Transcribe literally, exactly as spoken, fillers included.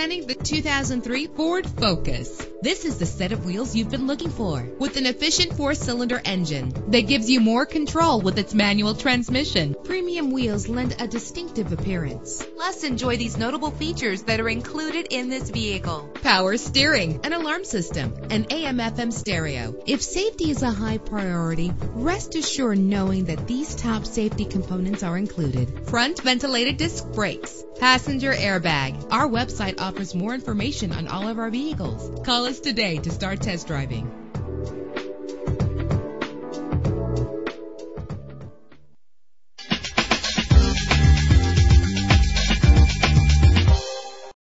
Presenting the two thousand three Ford Focus. This is the set of wheels you've been looking for, with an efficient four-cylinder engine that gives you more control with its manual transmission. Premium wheels lend a distinctive appearance. Plus, enjoy these notable features that are included in this vehicle: power steering, an alarm system, an A M F M stereo. If safety is a high priority, rest assured knowing that these top safety components are included: front ventilated disc brakes, passenger airbag. Our website offers more information on all of our vehicles. Call us today to start test driving.